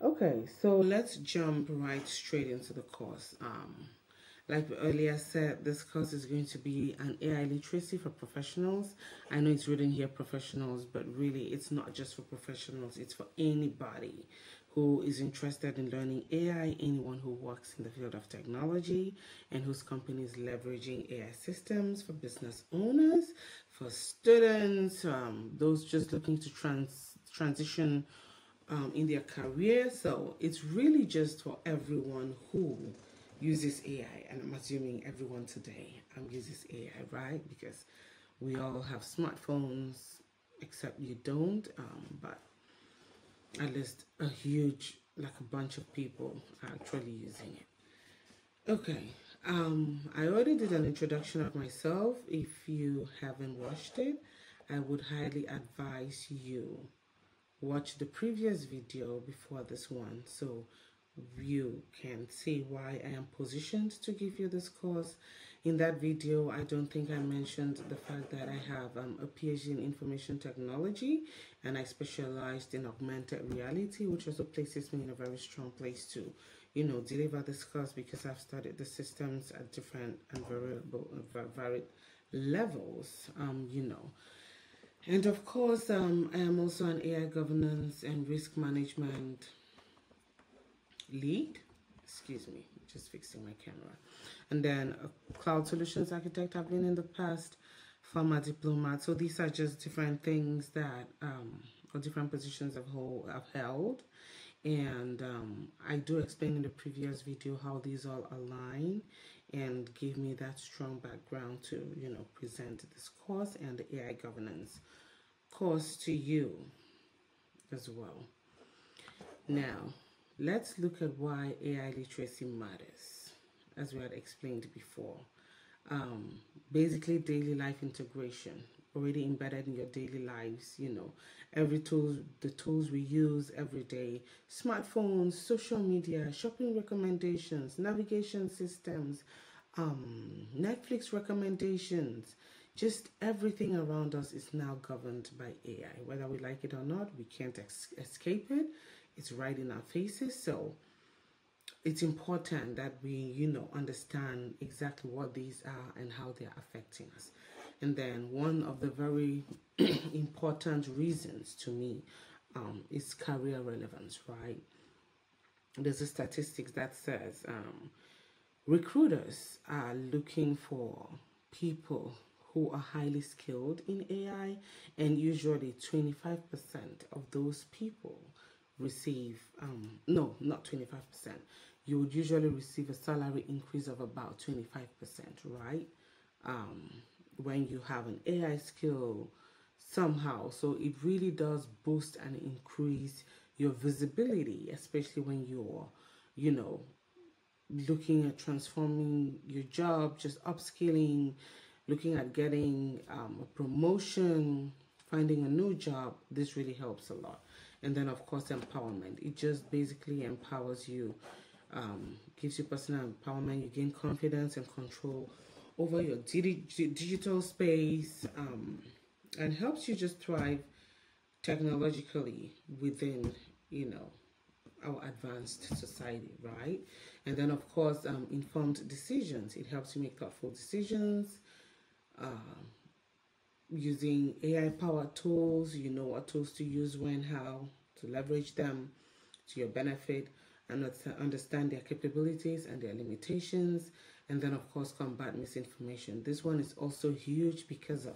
Okay, so let's jump right straight into the course. Like we earlier said, this course is going to be an AI literacy for professionals. I know it's written here professionals, but really it's not just for professionals. It's for anybody who is interested in learning AI, anyone who works in the field of technology and whose company is leveraging AI systems, for business owners, for students, those just looking to transition in their career. So it's really just for everyone who uses AI, and I'm assuming everyone today uses AI, right? Because we all have smartphones, except you don't, but at least a huge, like a bunch of people are actually using it. Okay, I already did an introduction of myself. If you haven't watched it, I would highly advise you watch the previous video before this one so you can see why I am positioned to give you this course. In that video, I don't think I mentioned the fact that I have a PhD in information technology, and I specialized in augmented reality, which also places me in a very strong place to, you know, deliver this course, because I've studied the systems at different and varied levels, you know. And of course, I am also an AI governance and risk management lead. Excuse me, just fixing my camera. And then a cloud solutions architect I've been in the past, former diplomat. So these are just different things that, or different positions I've held. And I do explain in the previous video how these all align and give me that strong background to, you know, present this course and the AI governance course to you as well. Now, let's look at why AI literacy matters, as we had explained before. Basically, daily life integration, already embedded in your daily lives, you know, the tools we use every day, smartphones, social media, shopping recommendations, navigation systems, Netflix recommendations, just everything around us is now governed by AI. Whether we like it or not, we can't escape it. It's right in our faces. So it's important that we, you know, understand exactly what these are and how they're affecting us. And then one of the very important reasons to me is career relevance, right? There's a statistic that says recruiters are looking for people who are highly skilled in AI, and usually 25% of those people receive, no, not 25%. You would usually receive a salary increase of about 25%, right? When you have an AI skill somehow. So it really does boost and increase your visibility, especially when you're, you know, looking at transforming your job, just upskilling, looking at getting a promotion, finding a new job. This really helps a lot. And then, of course, empowerment. It just basically empowers you, gives you personal empowerment. You gain confidence and control over your digital space, and helps you just thrive technologically within, you know, our advanced society, right? And then, of course, informed decisions. It helps you make thoughtful decisions. Using AI-powered tools, you know what tools to use, when, how, to leverage them to your benefit, and to understand their capabilities and their limitations. And then, of course, combat misinformation. This one is also huge because of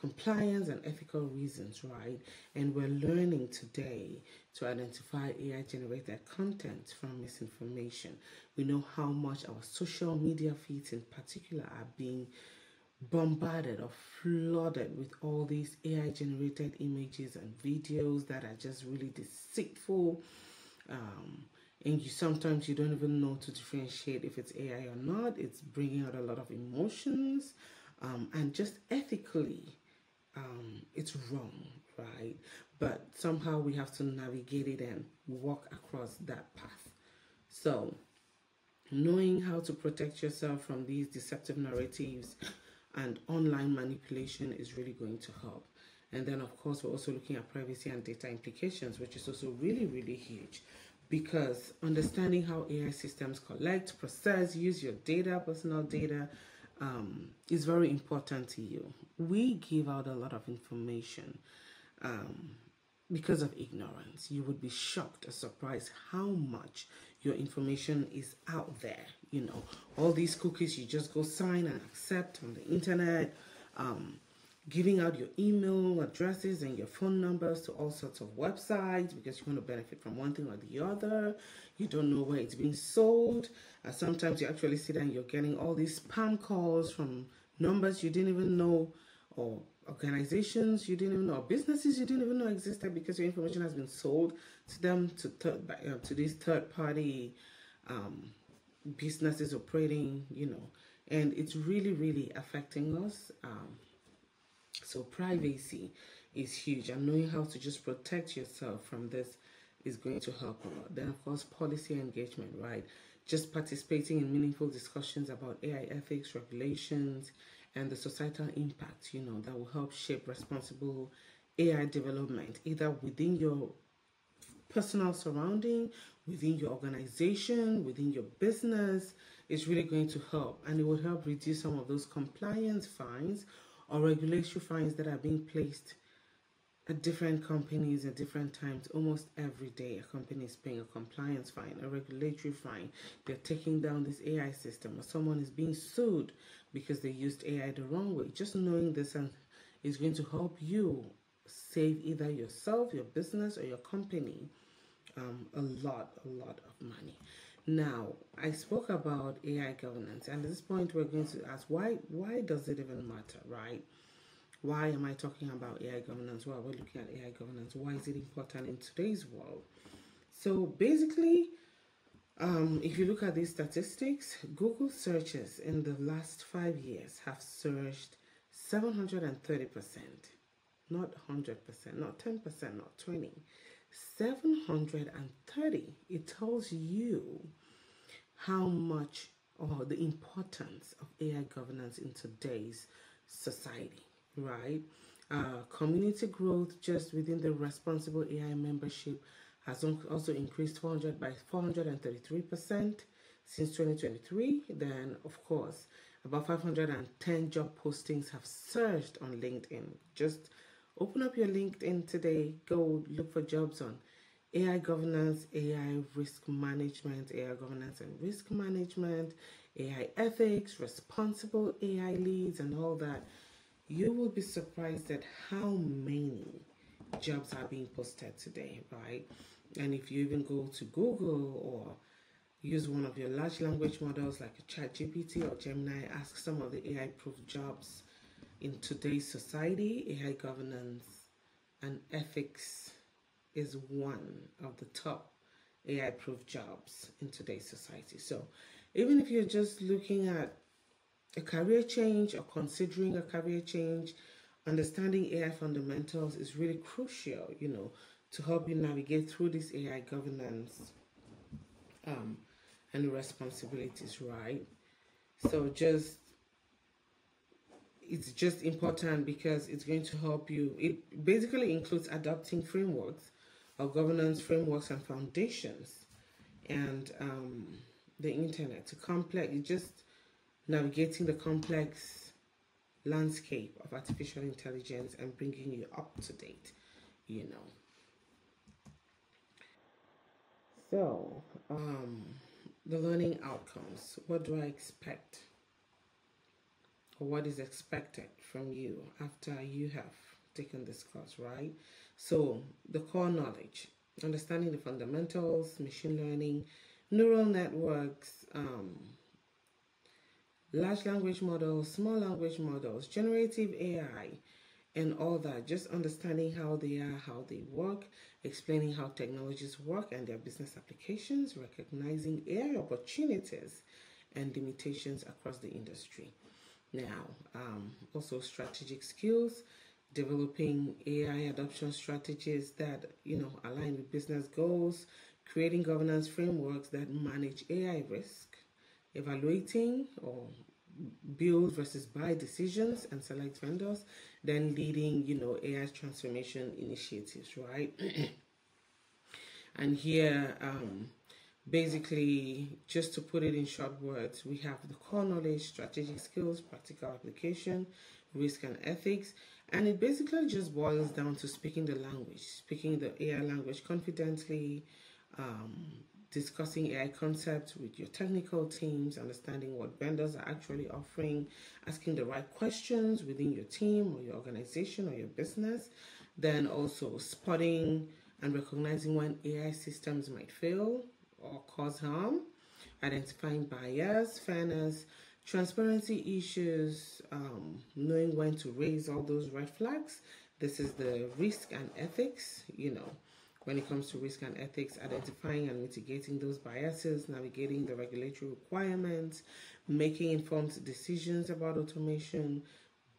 compliance and ethical reasons, right? And we're learning today to identify AI-generated content from misinformation. We know how much our social media feeds in particular are being bombarded or flooded with all these AI generated images and videos that are just really deceitful, and sometimes you don't even know to differentiate if it's AI or not. It's bringing out a lot of emotions, and just ethically it's wrong, right? But somehow we have to navigate it and walk across that path. So knowing how to protect yourself from these deceptive narratives and online manipulation is really going to help. And then, of course, we're also looking at privacy and data implications, which is also really, really huge. because understanding how AI systems collect, process, use your data, personal data, is very important to you. We give out a lot of information because of ignorance. You would be shocked or surprised how much your information is out there. You know, all these cookies, you just go sign and accept on the internet, giving out your email addresses and your phone numbers to all sorts of websites because you want to benefit from one thing or the other. You don't know where it's being sold. Sometimes you actually sit and you're getting all these spam calls from numbers you didn't even know, or organizations you didn't even know, or businesses you didn't even know existed, because your information has been sold to them, to these third-party businesses operating, you know, and it's really, really affecting us. So privacy is huge, and knowing how to just protect yourself from this is going to help a lot. Then, of course, policy engagement, right? Just participating in meaningful discussions about AI ethics, regulations, and the societal impact, you know, that will help shape responsible AI development, either within your personal surrounding, within your organization, within your business. It's really going to help, and it will help reduce some of those compliance fines or regulatory fines that are being placed at different companies at different times. Almost every day a company is paying a compliance fine, a regulatory fine. They're taking down this AI system, or someone is being sued because they used AI the wrong way. Just knowing this is going to help you save either yourself, your business, or your company a lot of money. Now, I spoke about AI governance, and at this point we're going to ask, why does it even matter, right? Why am I talking about AI governance? Well, we're looking at AI governance. Why is it important in today's world? So basically, if you look at these statistics, Google searches in the last 5 years have surged 730%, not 100%, not 10%, not 20%. 730. It tells you how much, or the importance of AI governance in today's society, right? Community growth just within the responsible AI membership has also increased by 433% since 2023. Then, of course, about 510 job postings have surged on LinkedIn. Just open up your LinkedIn today, go look for jobs on AI governance, AI risk management, AI governance and risk management, AI ethics, responsible AI leads, and all that. You will be surprised at how many jobs are being posted today, right? And if you even go to Google or use one of your large language models like ChatGPT or Gemini, ask some of the AI-proof jobs in today's society, AI governance and ethics is one of the top AI-proof jobs in today's society. So even if you're just looking at a career change or considering a career change, understanding AI fundamentals is really crucial, you know, to help you navigate through this AI governance and responsibilities, right? So it's just important because it's going to help you. It basically includes adopting frameworks or governance frameworks and foundations and the internet to navigating the complex landscape of artificial intelligence and bringing you up to date, you know. So, the learning outcomes. What do I expect? What is expected from you after you have taken this course, right? So the core knowledge, understanding the fundamentals, machine learning, neural networks, large language models, small language models, generative AI, and all that. Just understanding how they are, how they work, explaining how technologies work and their business applications, recognizing AI opportunities and limitations across the industry. Now, also strategic skills, developing AI adoption strategies that, you know, align with business goals, creating governance frameworks that manage AI risk, evaluating or build versus buy decisions and select vendors, then leading, you know, AI transformation initiatives, right? And here, basically, just to put it in short words, we have the core knowledge, strategic skills, practical application, risk and ethics. And it basically just boils down to speaking the language, speaking the AI language confidently, discussing AI concepts with your technical teams, understanding what vendors are actually offering, asking the right questions within your team or your organization or your business, then also spotting and recognizing when AI systems might fail or cause harm, identifying bias, fairness, transparency issues, knowing when to raise all those red flags. This is the risk and ethics, you know. When it comes to risk and ethics, identifying and mitigating those biases, navigating the regulatory requirements, making informed decisions about automation,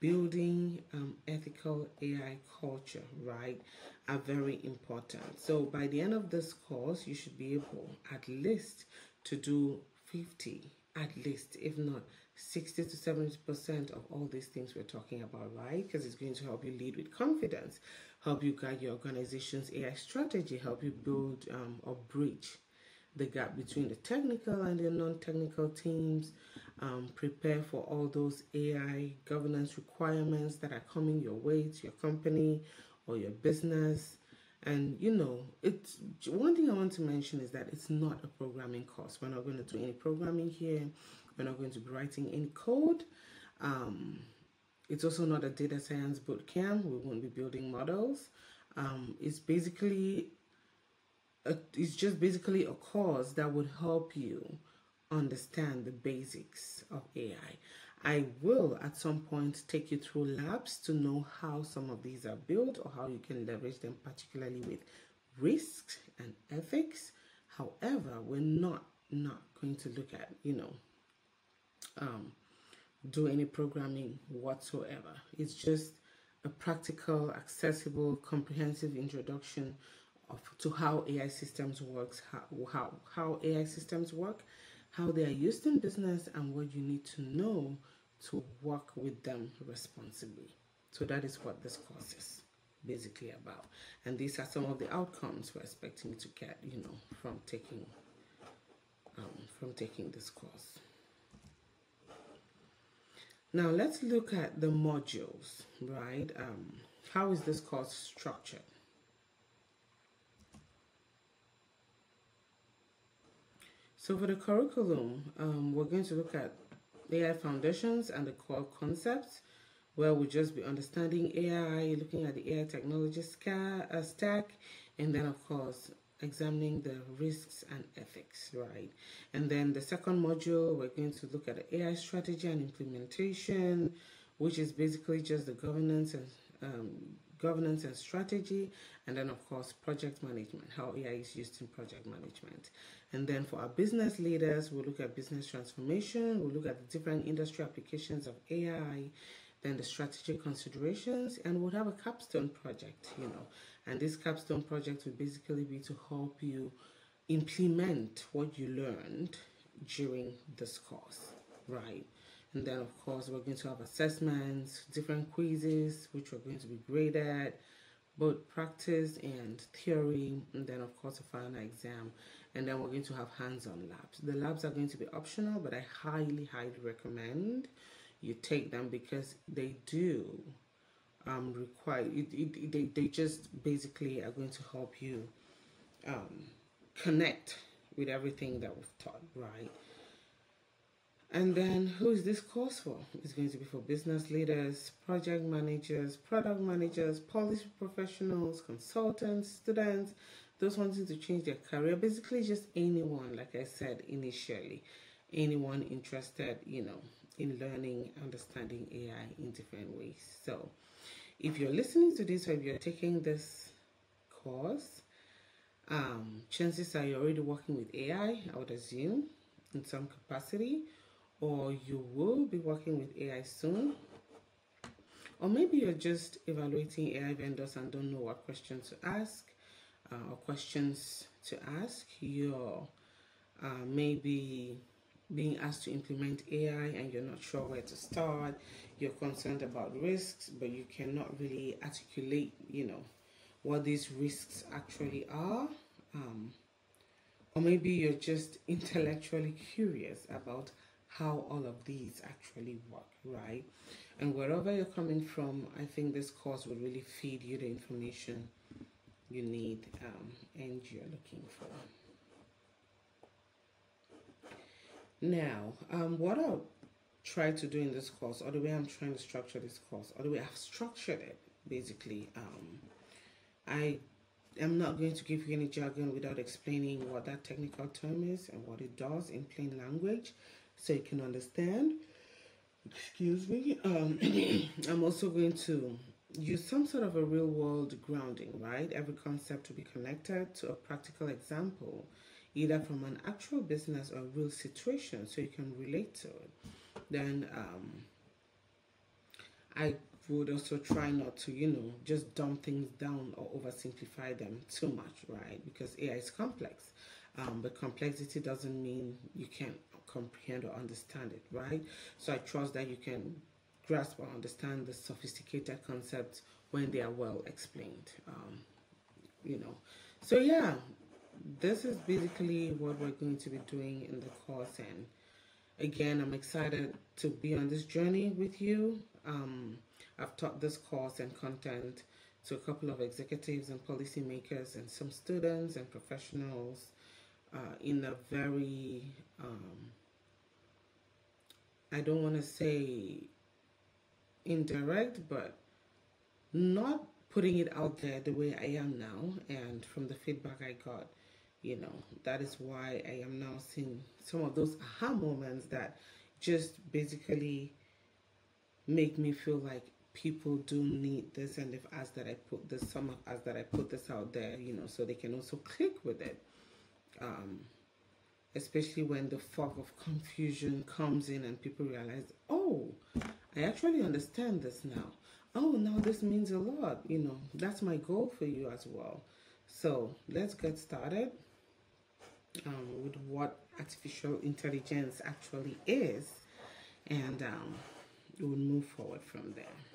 building ethical AI culture, right, are very important. So by the end of this course, you should be able at least to do 50, at least, if not 60 to 70% of all these things we're talking about, right? Because it's going to help you lead with confidence, help you guide your organization's AI strategy, help you build or bridge the gap between the technical and the non-technical teams, prepare for all those AI governance requirements that are coming your way to your company or your business. And, you know, it's one thing I want to mention is that it's not a programming course. We're not going to do any programming here. We're not going to be writing any code. It's also not a data science bootcamp. We won't be building models. It's just basically a course that would help you understand the basics of AI. I will at some point take you through labs to know how some of these are built or how you can leverage them, particularly with risks and ethics. However, we're not going to look at, you know, do any programming whatsoever. It's just a practical, accessible, comprehensive introduction to how AI systems works, how AI systems work, how they are used in business, and what you need to know to work with them responsibly. So that is what this course is basically about. And these are some of the outcomes we're expecting to get, you know, from taking this course. Now let's look at the modules, right? How is this course structured? So for the curriculum, we're going to look at AI foundations and the core concepts, where we'll just be understanding AI, looking at the AI technology stack, and then, of course, examining the risks and ethics, right? And then the second module, we're going to look at the AI strategy and implementation, which is basically just the governance and strategy, and then of course project management, how AI is used in project management. And then for our business leaders, we'll look at business transformation, we'll look at the different industry applications of AI, then the strategic considerations, and we'll have a capstone project, you know. And this capstone project will basically be to help you implement what you learned during this course, right? And then, of course, we're going to have assessments, different quizzes, which are going to be graded, both practice and theory. And then, of course, a final exam. And then we're going to have hands-on labs. The labs are going to be optional, but I highly, highly recommend you take them because they do require, they just basically are going to help you connect with everything that we've taught, right? And then who is this course for? It's going to be for business leaders, project managers, product managers, policy professionals, consultants, students, those wanting to change their career, basically just anyone, like I said initially, anyone interested, you know, in learning, understanding AI in different ways. So if you're listening to this or if you're taking this course, chances are you're already working with AI, I would assume, in some capacity, or you will be working with AI soon, or maybe you're just evaluating AI vendors and don't know what questions to ask, You're maybe being asked to implement AI and you're not sure where to start. You're concerned about risks, but you cannot really articulate, you know, what these risks actually are. or maybe you're just intellectually curious about how all of these actually work, right? And wherever you're coming from, I think this course will really feed you the information you need and you're looking for. Now, what I'll try to do in this course, or the way I'm trying to structure this course, or the way I've structured it, basically, I am not going to give you any jargon without explaining what that technical term is and what it does in plain language, so you can understand. Excuse me. I'm also going to use some sort of a real-world grounding, right? Every concept will be connected to a practical example, either from an actual business or real situation, so you can relate to it. Then I would also try not to, you know, just dumb things down or oversimplify them too much, right? Because AI is complex, but complexity doesn't mean you can't comprehend or understand it, right? So I trust that you can grasp or understand the sophisticated concepts when they are well explained, you know. So yeah, this is basically what we're going to be doing in the course, and again, I'm excited to be on this journey with you. I've taught this course and content to a couple of executives and policymakers and some students and professionals in a very, I don't want to say indirect, but not putting it out there the way I am now. And from the feedback I got, you know, that is why I am now seeing some of those aha moments that just basically make me feel like people do need this, and they've asked that I put this, some have asked that I put this out there, you know, so they can also click with it. Especially when the fog of confusion comes in and people realize, oh, I actually understand this now. Oh, now this means a lot, you know, that's my goal for you as well. So let's get started with what artificial intelligence actually is, and we'll move forward from there.